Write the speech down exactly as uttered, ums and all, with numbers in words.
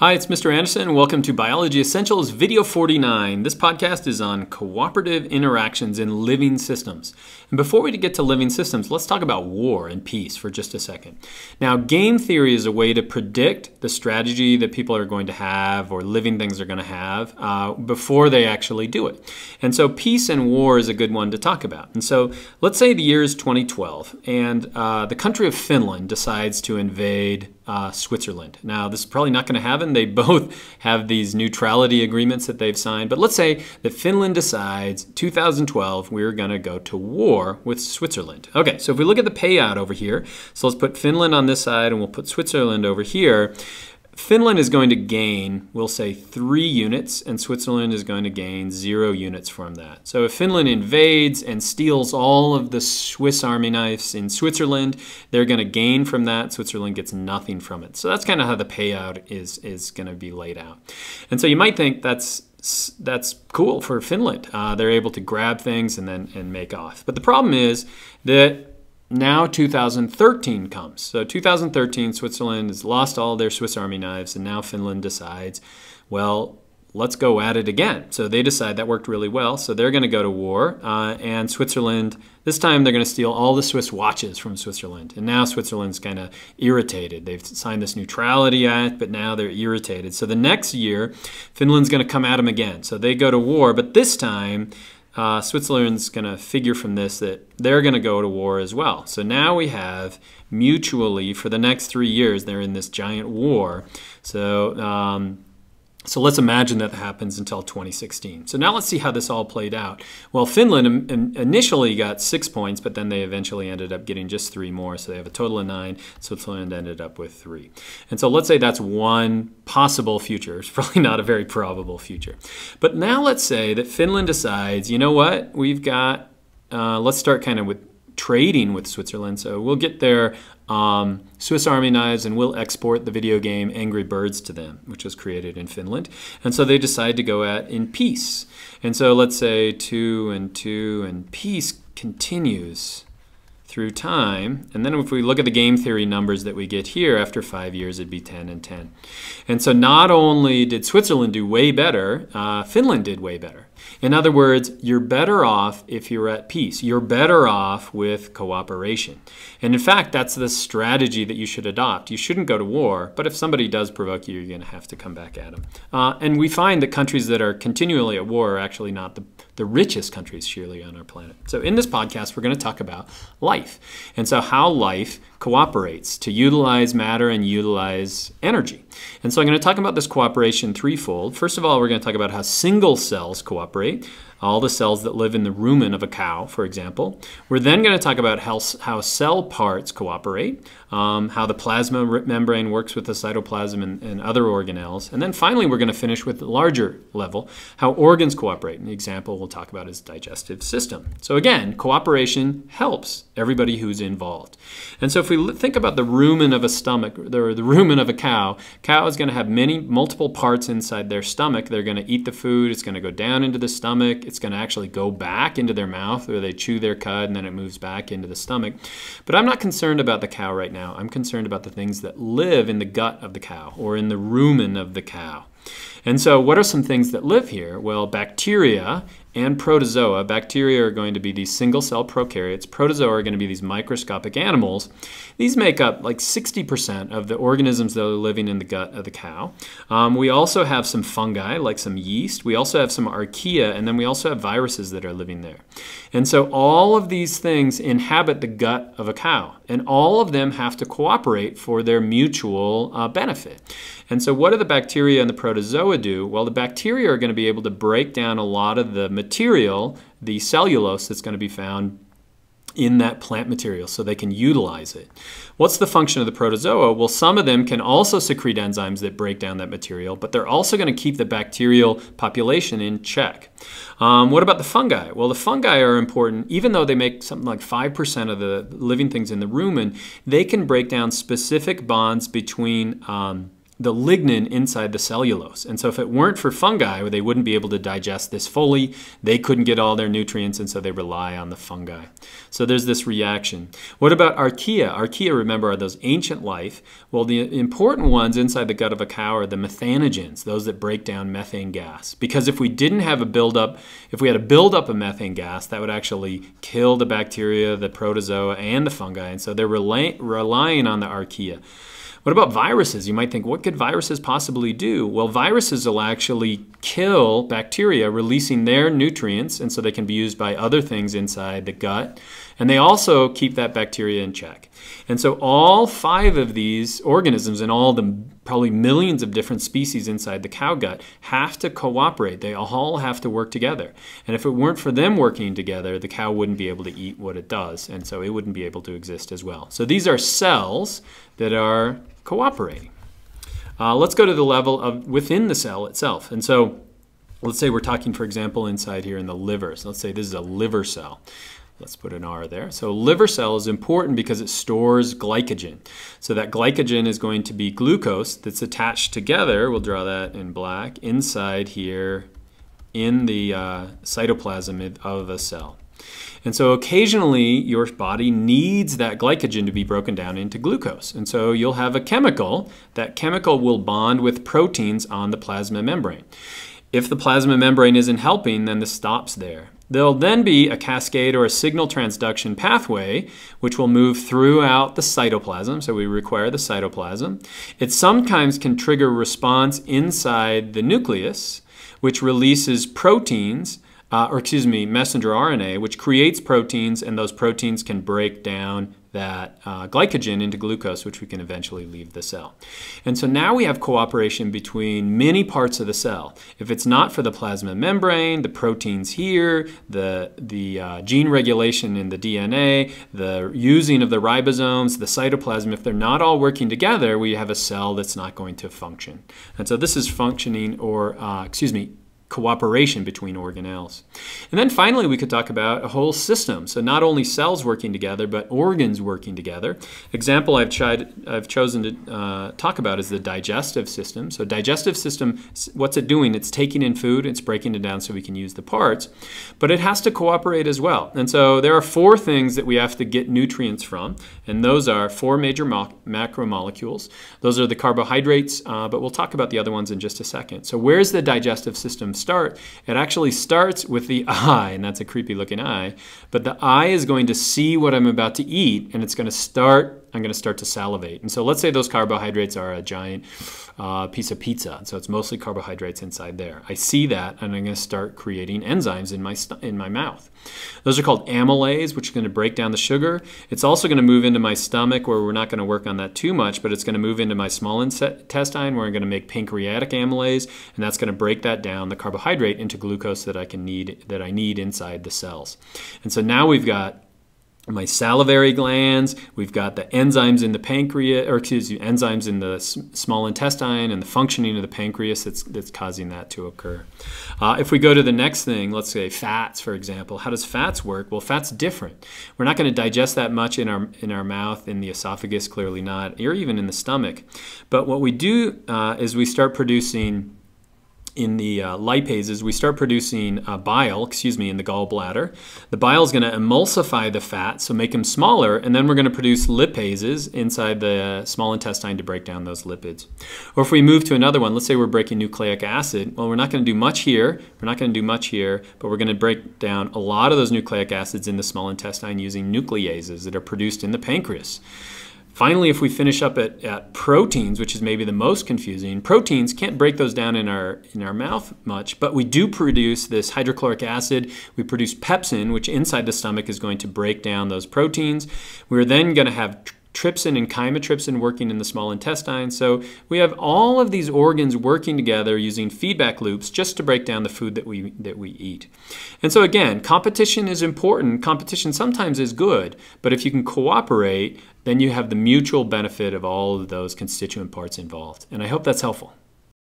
Hi, it's Mister Anderson. Welcome to Biology Essentials Video forty-nine. This podcast is on cooperative interactions in living systems. And before we get to living systems, let's talk about war and peace for just a second. Now, game theory is a way to predict the strategy that people are going to have or living things are going to have uh, before they actually do it. And so peace and war is a good one to talk about. And so let's say the year is twenty twelve and uh, the country of Finland decides to invade Uh, Switzerland. Now, this is probably not going to happen. They both have these neutrality agreements that they've signed. But let's say that Finland decides two thousand twelve we're going to go to war with Switzerland. Okay, so if we look at the payout over here, so let's put Finland on this side and we'll put Switzerland over here. Finland is going to gain, we'll say, three units, and Switzerland is going to gain zero units from that. So if Finland invades and steals all of the Swiss army knives in Switzerland, they're going to gain from that. Switzerland gets nothing from it. So that's kind of how the payout is, is going to be laid out. And so you might think that's that's cool for Finland. Uh, they're able to grab things and then and make off. But the problem is that now two thousand thirteen comes. So two thousand thirteen, Switzerland has lost all their Swiss army knives, and now Finland decides, well, let's go at it again. So they decide that worked really well, so they're going to go to war. Uh, and Switzerland, this time they're going to steal all the Swiss watches from Switzerland. And now Switzerland's kind of irritated. They've signed this neutrality act, but now they're irritated. So the next year, Finland's going to come at them again. So they go to war, but this time, Uh, Switzerland's going to figure from this that they're going to go to war as well. So now we have mutually, for the next three years, they're in this giant war. So, um, so let's imagine that happens until twenty sixteen. So now let's see how this all played out. Well, Finland initially got six points, but then they eventually ended up getting just three more. So they have a total of nine. Switzerland ended up with three. And so let's say that's one possible future. It's probably not a very probable future. But now let's say that Finland decides, you know what, we've got, uh, let's start kind of with trading with Switzerland. So we'll get their um, Swiss army knives and we'll export the video game Angry Birds to them, which was created in Finland. And so they decide to go at in peace. And so let's say two and two and peace continues through time. And then if we look at the game theory numbers that we get here, after five years it'd be ten and ten. And so not only did Switzerland do way better, uh, Finland did way better. In other words, you're better off if you're at peace. You're better off with cooperation. And in fact, that's the strategy that you should adopt. You shouldn't go to war, but if somebody does provoke you, you're going to have to come back at them. Uh, and we find that countries that are continually at war are actually not the, the richest countries, surely, on our planet. So in this podcast, we're going to talk about life. And so how life cooperates to utilize matter and utilize energy. And so I'm going to talk about this cooperation threefold. First of all, we're going to talk about how single cells cooperate, all the cells that live in the rumen of a cow, for example. We're then going to talk about how, how cell parts cooperate, um, how the plasma membrane works with the cytoplasm and, and other organelles. And then finally, we're going to finish with the larger level, how organs cooperate. And the example we'll talk about is digestive system. So again, cooperation helps everybody who's involved. And so if we think about the rumen of a stomach, or the rumen of a cow, cow is going to have many, multiple parts inside their stomach. They're going to eat the food. It's going to go down into the stomach. It's going to actually go back into their mouth, or they chew their cud and then it moves back into the stomach. But I'm not concerned about the cow right now. I'm concerned about the things that live in the gut of the cow or in the rumen of the cow. And so what are some things that live here? Well, bacteria and protozoa. Bacteria are going to be these single cell prokaryotes. Protozoa are going to be these microscopic animals. These make up like sixty percent of the organisms that are living in the gut of the cow. Um, we also have some fungi, like some yeast. We also have some archaea, and then we also have viruses that are living there. And so all of these things inhabit the gut of a cow, and all of them have to cooperate for their mutual uh, benefit. And so what do the bacteria and the protozoa do? Well, the bacteria are going to be able to break down a lot of the material, the cellulose that's going to be found in that plant material, so they can utilize it. What's the function of the protozoa? Well, some of them can also secrete enzymes that break down that material, but they're also going to keep the bacterial population in check. Um, what about the fungi? Well, the fungi are important. Even though they make something like five percent of the living things in the rumen, they can break down specific bonds between um, the lignin inside the cellulose. And so if it weren't for fungi, they wouldn't be able to digest this fully. They couldn't get all their nutrients, and so they rely on the fungi. So there's this reaction. What about archaea? Archaea, remember, are those ancient life. Well, the important ones inside the gut of a cow are the methanogens, those that break down methane gas. Because if we didn't have a buildup, if we had a buildup of methane gas, that would actually kill the bacteria, the protozoa, and the fungi. And so they're rely relying on the archaea. What about viruses? You might think, what could viruses possibly do? Well, viruses will actually kill bacteria, releasing their nutrients, and so they can be used by other things inside the gut. And they also keep that bacteria in check. And so all five of these organisms and all the probably millions of different species inside the cow gut have to cooperate. They all have to work together. And if it weren't for them working together, the cow wouldn't be able to eat what it does, and so it wouldn't be able to exist as well. So these are cells that are cooperating. Uh, let's go to the level of within the cell itself. And so let's say we're talking, for example, inside here in the liver. So let's say this is a liver cell. Let's put an R there. So liver cell is important because it stores glycogen. So that glycogen is going to be glucose that's attached together, we'll draw that in black, inside here in the uh, cytoplasm of a cell. And so occasionally your body needs that glycogen to be broken down into glucose. And so you'll have a chemical. That chemical will bond with proteins on the plasma membrane. If the plasma membrane isn't helping, then this stops there. There'll then be a cascade or a signal transduction pathway which will move throughout the cytoplasm, so we require the cytoplasm. It sometimes can trigger response inside the nucleus, which releases proteins, uh, or excuse me, messenger R N A, which creates proteins, and those proteins can break down that uh, glycogen into glucose, which we can eventually leave the cell. And so now we have cooperation between many parts of the cell. If it's not for the plasma membrane, the proteins here, the, the uh, gene regulation in the D N A, the using of the ribosomes, the cytoplasm, if they're not all working together, we have a cell that's not going to function. And so this is functioning or, uh, excuse me, cooperation between organelles. And then finally, we could talk about a whole system. So not only cells working together, but organs working together. Example I've tried, I've chosen to uh, talk about is the digestive system. So digestive system, what's it doing? It's taking in food, it's breaking it down so we can use the parts, but it has to cooperate as well. And so there are four things that we have to get nutrients from, and those are four major macromolecules. Those are the carbohydrates, uh, but we'll talk about the other ones in just a second. So where's the digestive system start? It actually starts with the eye, and that's a creepy looking eye, but the eye is going to see what I'm about to eat, and it's going to start, I'm going to start to salivate. And so let's say those carbohydrates are a giant uh, piece of pizza, so it's mostly carbohydrates inside there. I see that, and I'm going to start creating enzymes in my, in my mouth. Those are called amylase, which is going to break down the sugar. It's also going to move into my stomach, where we're not going to work on that too much, but it's going to move into my small intestine, where I'm going to make pancreatic amylase, and that's going to break that down, the carbohydrate, into glucose that I can need, that I need inside the cells. And so now we've got my salivary glands, we've got the enzymes in the pancreas, or excuse me, enzymes in the small intestine, and the functioning of the pancreas that's, that's causing that to occur. Uh, if we go to the next thing, let's say fats, for example. How does fats work? Well, fat's different. We're not going to digest that much in our, in our mouth, in the esophagus, clearly not, or even in the stomach. But what we do uh, is we start producing in the uh, lipases, we start producing uh, bile, excuse me, in the gallbladder. The bile is going to emulsify the fat, so make them smaller, and then we're going to produce lipases inside the small intestine to break down those lipids. Or if we move to another one, let's say we're breaking nucleic acid. Well, we're not going to do much here, we're not going to do much here, but we're going to break down a lot of those nucleic acids in the small intestine using nucleases that are produced in the pancreas. Finally, if we finish up at, at proteins, which is maybe the most confusing, proteins can't break those down in our, in our mouth much, but we do produce this hydrochloric acid. We produce pepsin, which inside the stomach is going to break down those proteins. We're then going to have trypsin and chymotrypsin working in the small intestine. So we have all of these organs working together using feedback loops just to break down the food that we, that we eat. And so again, competition is important. Competition sometimes is good, but if you can cooperate, then you have the mutual benefit of all of those constituent parts involved. And I hope that's helpful.